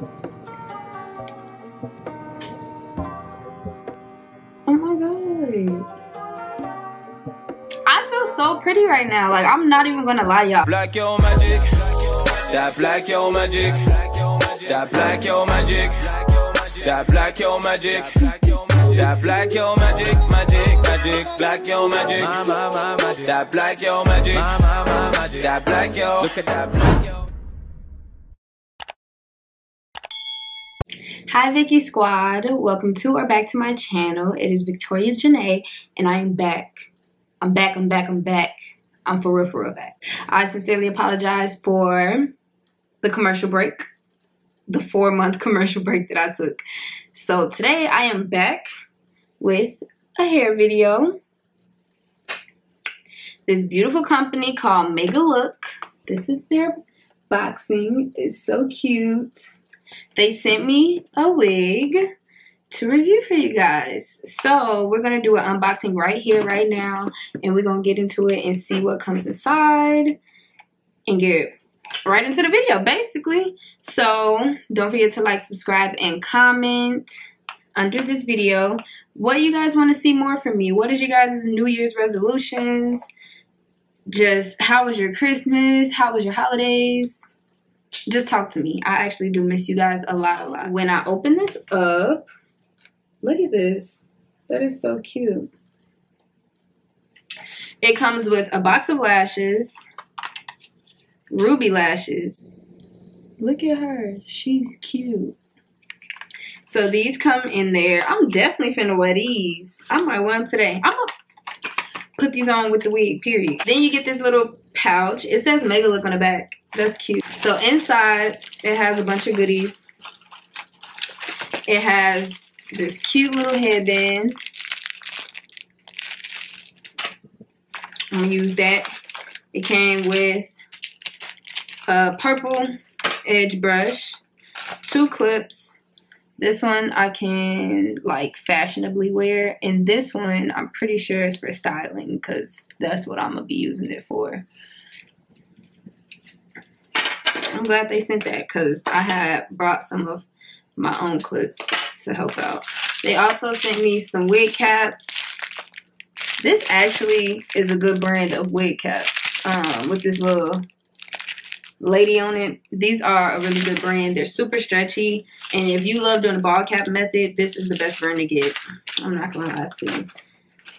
Oh my god. I feel so pretty right now. Like, I'm not even gonna lie, y'all. Black yo magic. That black yo magic. That black yo magic. That black yo magic. That black yo magic, magic, magic, black yo magic, my, magic. That black yo magic, my, magic. That black yo. Look at that black yo. Hi Vicky Squad, welcome to or back to my channel. It is Victoria Janae and I am back. I'm back. I'm for real back. I sincerely apologize for the commercial break, the 4-month commercial break that I took. So today I am back with a hair video. This beautiful company called Megalook. This is their boxing. It's so cute. They sent me a wig to review for you guys. So we're going to do an unboxing right here, right now. And we're going to get into it and see what comes inside. And get right into the video, basically. So don't forget to like, subscribe, and comment under this video what you guys want to see more from me. What is you guys' New Year's resolutions? Just how was your Christmas? How was your holidays? Just talk to me. I actually do miss you guys a lot. When I open this up, look at this. That is so cute. It comes with a box of lashes. Ruby lashes. Look at her. She's cute. So these come in there. I'm definitely finna wear these. I might wear them today. I'm gonna put these on with the wig, period. Then you get this little pouch. It says Megalook on the back. That's cute. So inside, it has a bunch of goodies. It has this cute little headband. I'm gonna use that. It came with a purple edge brush, 2 clips. This one I can like fashionably wear, and this one I'm pretty sure is for styling because that's what I'm gonna be using it for. I'm glad they sent that because I had brought some of my own clips to help out. They also sent me some wig caps. This actually is a good brand of wig caps with this little lady on it. These are a really good brand. They're super stretchy, and if you love doing the ball cap method, this is the best brand to get. I'm not gonna lie to you.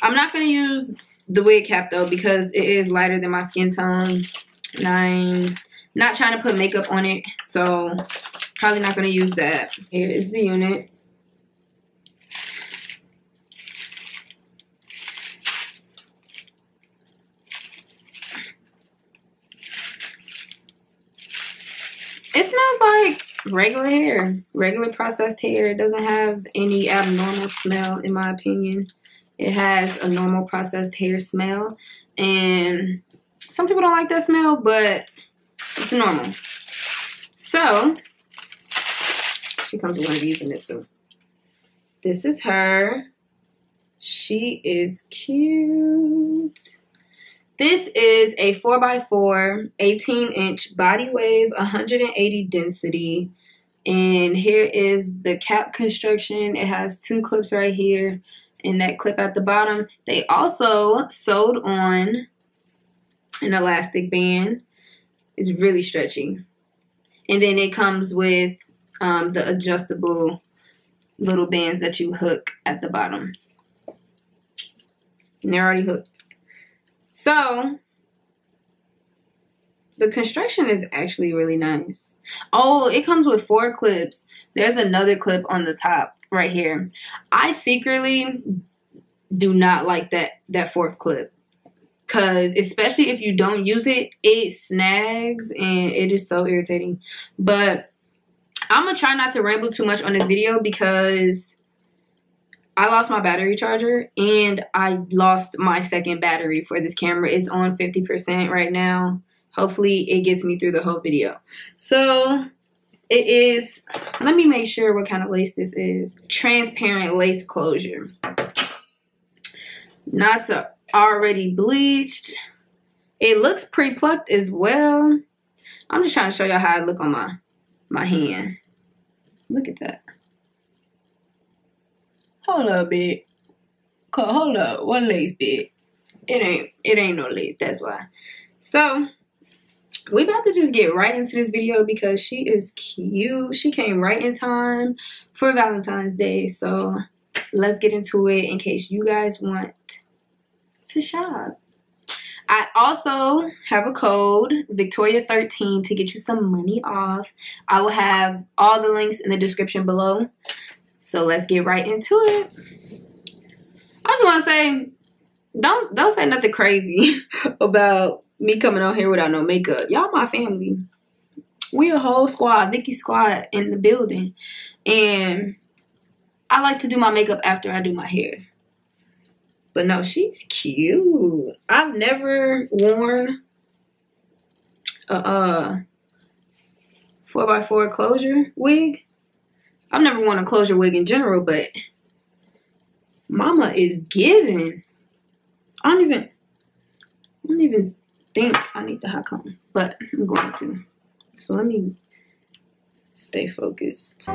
I'm not gonna use the wig cap though because it is lighter than my skin tone, and I'm not trying to put makeup on it, so probably not gonna use that. Here is the unit. It smells like regular hair, regular processed hair. It doesn't have any abnormal smell, in my opinion. It has a normal processed hair smell, and some people don't like that smell, but it's normal. So she comes with one of these in this one. This is her. She is cute. This is a 4x4, 18-inch body wave, 180 density. And here is the cap construction. It has 2 clips right here and that clip at the bottom. They also sewed on an elastic band. It's really stretchy. And then it comes with the adjustable little bands that you hook at the bottom. And they're already hooked. So, the construction is actually really nice. Oh, it comes with 4 clips. There's another clip on the top right here. I secretly do not like that 4th clip. Because especially if you don't use it, it snags and it is so irritating. But I'm going to try not to ramble too much on this video because I lost my battery charger and I lost my 2nd battery for this camera. It's on 50% right now. Hopefully it gets me through the whole video. So it is, let me make sure what kind of lace this is. Transparent lace closure. Not so already bleached. It looks pre-plucked as well. I'm just trying to show y'all how I look on my hand. Look at that. Hold up, bitch. Hold up. What lace, bitch? It ain't no lace. That's why. So, we about to just get right into this video because she is cute. She came right in time for Valentine's Day. So, let's get into it in case you guys want to shop. I also have a code, Victoria13, to get you some money off. I will have all the links in the description below. So let's get right into it. I just want to say, don't say nothing crazy about me coming on here without no makeup. Y'all my family. We a whole squad, Vicky squad in the building. And I like to do my makeup after I do my hair. But no, she's cute. I've never worn a 4x4 closure wig. I've never worn a closure wig in general, but mama is giving. I don't even think I need the hot comb, but I'm going to. So let me stay focused.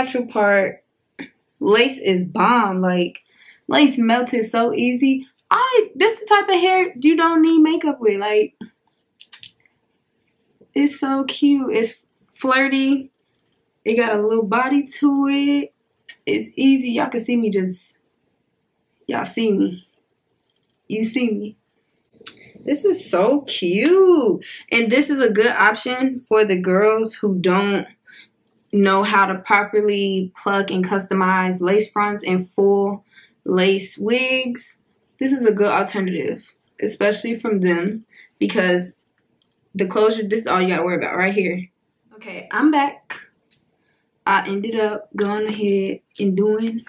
natural part, lace is bomb. Like, lace melted so easy. This the type of hair you don't need makeup with. Like, it's so cute. It's flirty. It got a little body to it. It's easy. Y'all can see me just... Y'all see me. You see me. This is so cute. And this is a good option for the girls who don't know how to properly pluck and customize lace fronts and full lace wigs. This is a good alternative, especially from them, because the closure, this is all you gotta worry about right here. Okay, I'm back. I ended up going ahead and doing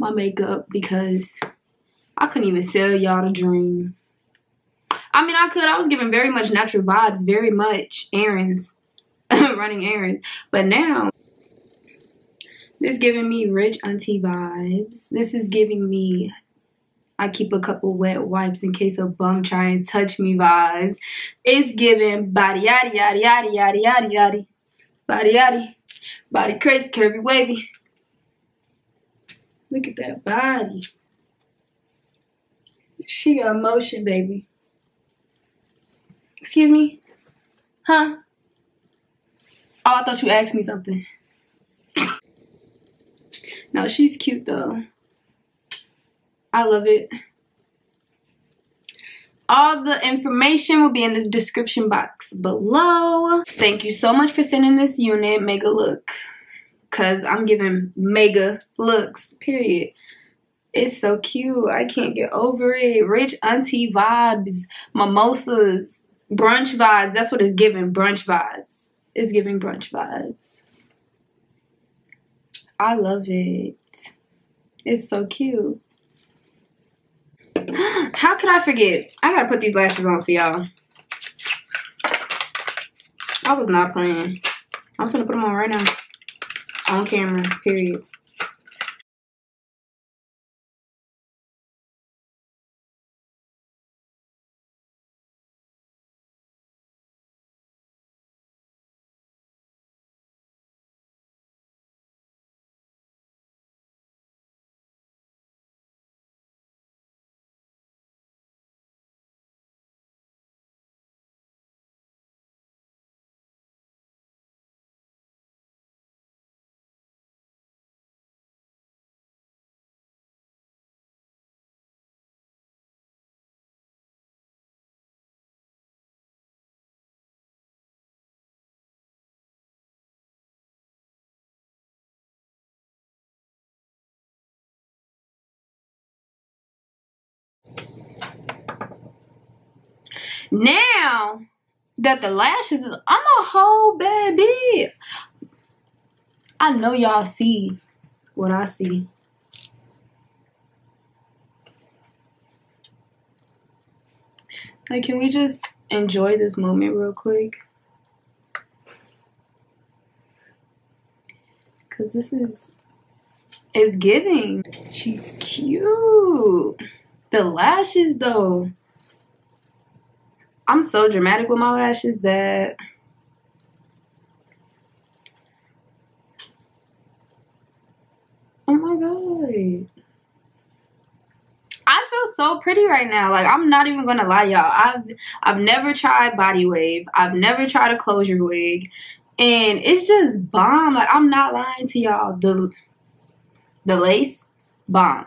my makeup because I couldn't even sell y'all the dream. I mean, I could. I was giving very much natural vibes, very much errands, running errands. But now, this is giving me rich auntie vibes. This is giving me, I keep a couple wet wipes in case a bum try and touch me vibes. It's giving body yaddy yaddy yaddy yaddy yaddy yaddy. Body yaddy. Body crazy, curvy, wavy. Look at that body. She a motion, baby. Excuse me? Huh? Oh, I thought you asked me something. No, she's cute though. I love it. All the information will be in the description box below. Thank you so much for sending this unit, Megalook. Cause I'm giving mega looks, period. It's so cute. I can't get over it. Rich auntie vibes, mimosas, brunch vibes. That's what it's giving, brunch vibes. It's giving brunch vibes. I love it. It's so cute. How could I forget? I gotta put these lashes on for y'all. I was not playing. I'm finna put them on right now. On camera, period. Now that the lashes is, I'm a whole bad bitch. I know y'all see what I see. Like, can we just enjoy this moment real quick? Cause this is giving. She's cute. The lashes though. I'm so dramatic with my lashes that oh my god, I feel so pretty right now. Like, I'm not even gonna lie, y'all. I've never tried body wave. I've never tried a closure wig, and it's just bomb. Like, I'm not lying to y'all. The lace, bomb.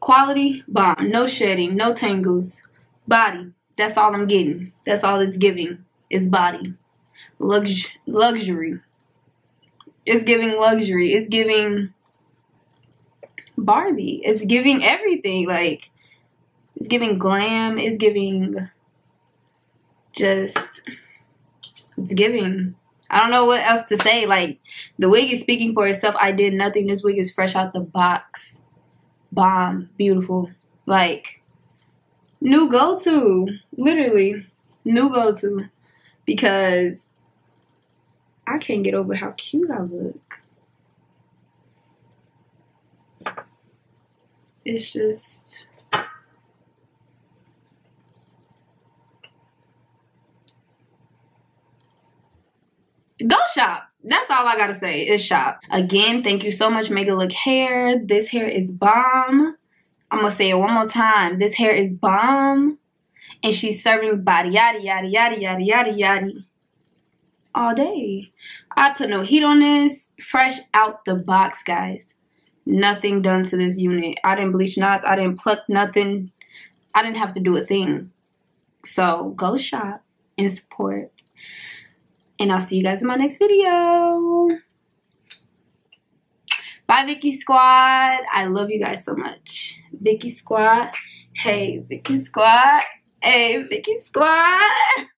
Quality, bomb. No shedding, no tangles. Body. That's all I'm getting. That's all it's giving. It's body. Luxury. It's giving luxury. It's giving Barbie. It's giving everything. Like, it's giving glam. It's giving just... It's giving. I don't know what else to say. Like, the wig is speaking for itself. I did nothing. This wig is fresh out the box. Bomb. Beautiful. Like... New go-to, literally, new go-to, because I can't get over how cute I look. It's just, go shop. That's all I gotta say is shop. Again, thank you so much, Megalook hair. This hair is bomb. I'm gonna say it one more time. This hair is bomb. And she's serving body yaddy yaddy yaddy yaddy yaddy yaddy all day. I put no heat on this. Fresh out the box, guys. Nothing done to this unit. I didn't bleach knots. I didn't pluck nothing. I didn't have to do a thing. So go shop and support. And I'll see you guys in my next video. Bye, Vicky Squad. I love you guys so much. Vicky Squad. Hey, Vicky Squad. Hey, Vicky Squad.